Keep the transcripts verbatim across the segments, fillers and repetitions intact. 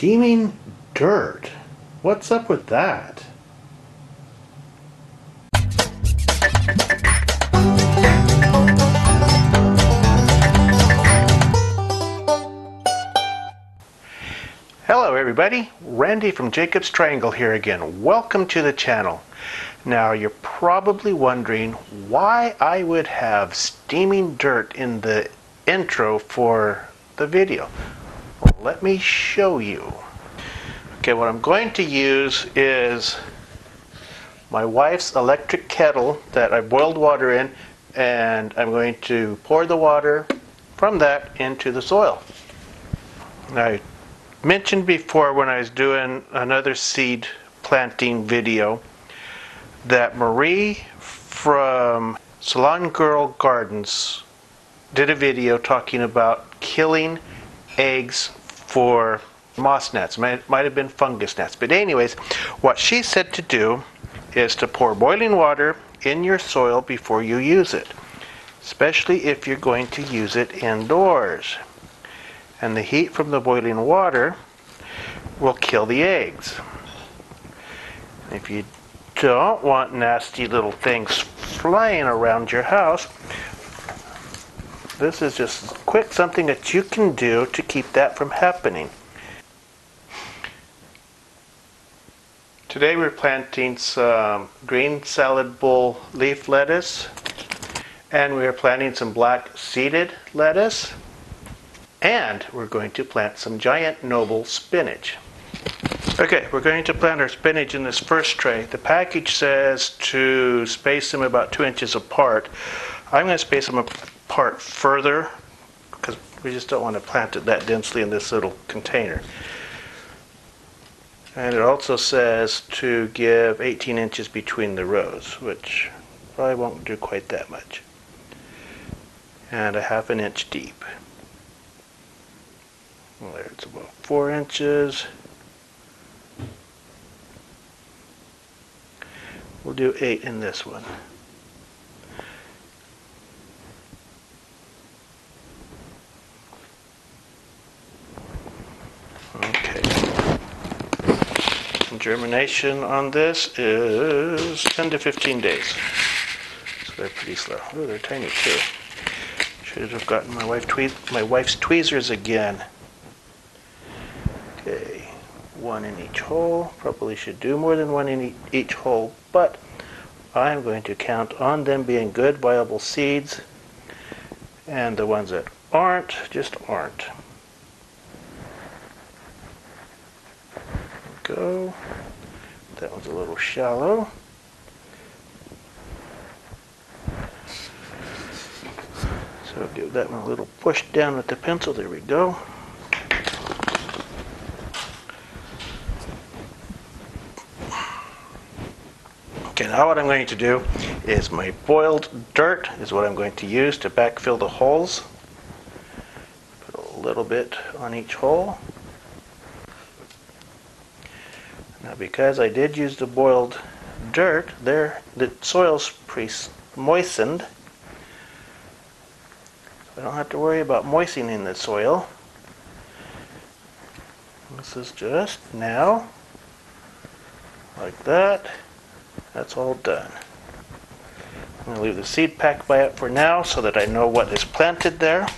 steaming dirt. What's up with that? Hello everybody, Randy from Jacob's Triangle here again. Welcome to the channel. Now you're probably wondering why I would have steaming dirt in the intro for the video. Well, let me show you. Okay, what I'm going to use is my wife's electric kettle that I boiled water in, and I'm going to pour the water from that into the soil. Now, mentioned before when I was doing another seed planting video that Marie from Salon Girl Gardens did a video talking about killing eggs for moss gnats. Might, might have been fungus gnats, but anyways, what she said to do is to pour boiling water in your soil before you use it, especially if you're going to use it indoors. And the heat from the boiling water will kill the eggs. If you don't want nasty little things flying around your house, this is just quick something that you can do to keep that from happening. Today we're planting some green salad bowl leaf lettuce, and we're planting some black seeded lettuce. And we're going to plant some giant noble spinach. Okay, we're going to plant our spinach in this first tray. The package says to space them about two inches apart. I'm going to space them apart further because we just don't want to plant it that densely in this little container. And it also says to give eighteen inches between the rows, which probably won't do quite that much. And a half an inch deep. Well, there's about four inches. We'll do eight in this one. Okay. And germination on this is ten to fifteen days. So they're pretty slow. Oh, they're tiny too. Should have gotten my wife tweez my wife's tweezers again. One in each hole. Probably should do more than one in e each hole, but I'm going to count on them being good viable seeds, and the ones that aren't just aren't. There we go. That one's a little shallow. So give that one a little push down with the pencil. There we go. Now what I'm going to do is my boiled dirt is what I'm going to use to backfill the holes. Put a little bit on each hole. Now because I did use the boiled dirt, there the soil's pre-moistened. I don't have to worry about moistening the soil. This is just now like that. That's all done. I'm going to leave the seed pack by it for now so that I know what is planted there.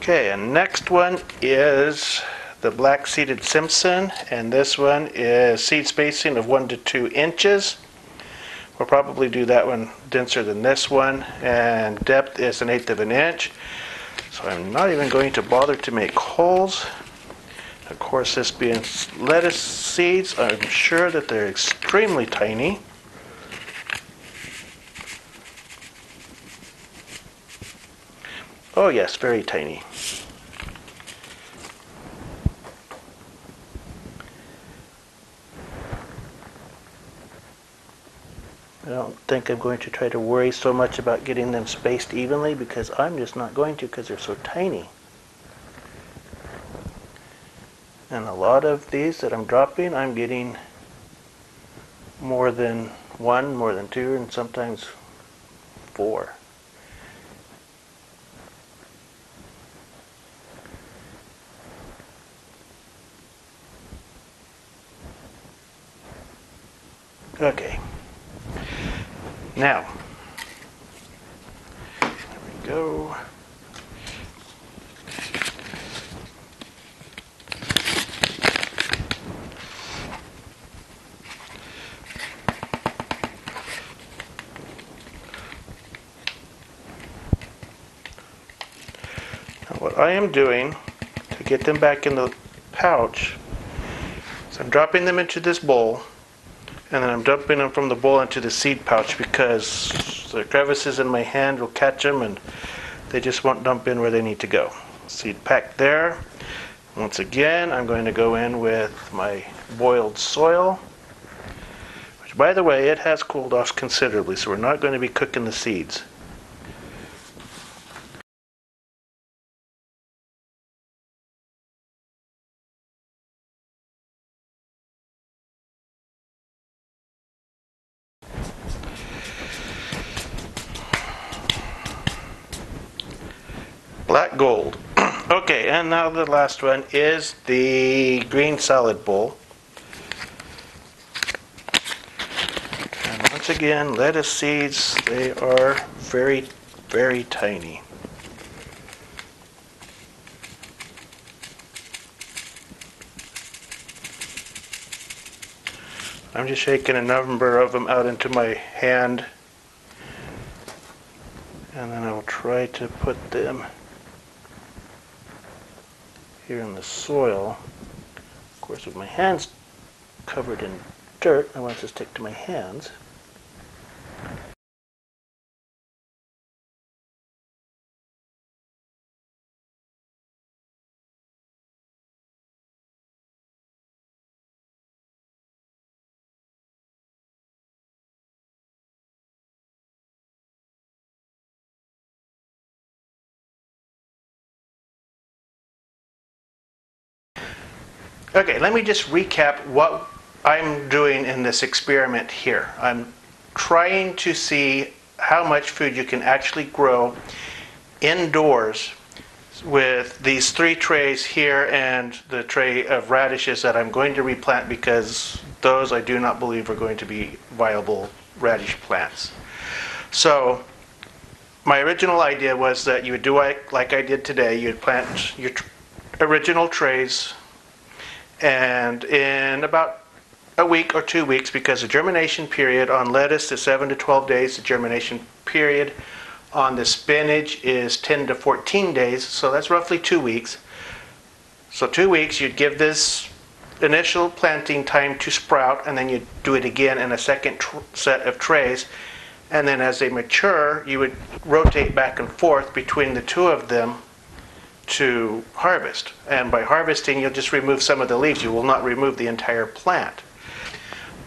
Okay, and next one is the black seeded Simpson, and this one is seed spacing of one to two inches. We'll probably do that one denser than this one, and depth is an eighth of an inch. So I'm not even going to bother to make holes. Of course, this being lettuce seeds, I'm sure that they're extremely tiny. Oh yes, very tiny. I don't think I'm going to try to worry so much about getting them spaced evenly because I'm just not going to because they're so tiny. And a lot of these that I'm dropping, I'm getting more than one, more than two, and sometimes four. Okay. Now, there we go. Now what I am doing to get them back in the pouch is I'm dropping them into this bowl, and then I'm dumping them from the bowl into the seed pouch because the crevices in my hand will catch them and they just won't dump in where they need to go. Seed packed there. Once again, I'm going to go in with my boiled soil, which, by the way, it has cooled off considerably, so we're not going to be cooking the seeds. Black gold. Okay, and now the last one is the green salad bowl. And once again, lettuce seeds, they are very, very tiny. I'm just shaking a number of them out into my hand, and then I'll try to put them here in the soil. Of course, with my hands covered in dirt, I want it to stick to my hands. Okay, let me just recap what I'm doing in this experiment here. I'm trying to see how much food you can actually grow indoors with these three trays here and the tray of radishes that I'm going to replant because those I do not believe are going to be viable radish plants. So my original idea was that you would do like, like I did today. You'd plant your tr- original trays, and in about a week or two weeks, because the germination period on lettuce is seven to twelve days, the germination period on the spinach is ten to fourteen days, so that's roughly two weeks. So two weeks, you'd give this initial planting time to sprout, and then you'd do it again in a second tr- set of trays, and then as they mature, you would rotate back and forth between the two of them to harvest. And by harvesting, you'll just remove some of the leaves. You will not remove the entire plant.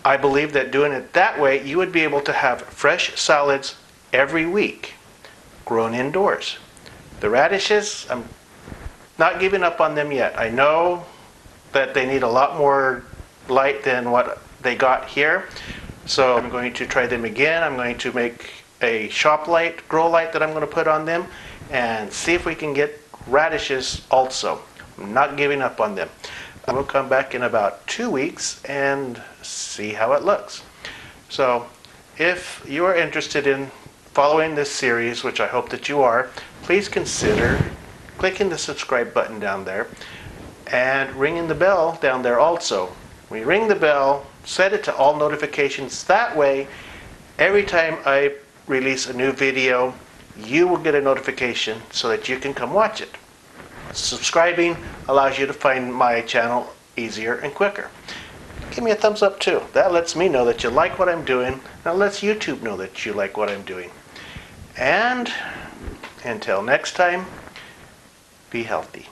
I believe that doing it that way, you would be able to have fresh salads every week, grown indoors. The radishes, I'm not giving up on them yet. I know that they need a lot more light than what they got here, so I'm going to try them again. I'm going to make a shop light, grow light that I'm going to put on them and see if we can get radishes also. I'm not giving up on them. I will come back in about two weeks and see how it looks. So if you are interested in following this series, which I hope that you are, please consider clicking the subscribe button down there and ringing the bell down there also. When you ring the bell, set it to all notifications. That way, every time I release a new video, you will get a notification so that you can come watch it. Subscribing allows you to find my channel easier and quicker. Give me a thumbs up too. That lets me know that you like what I'm doing. That lets YouTube know that you like what I'm doing. And until next time, be healthy.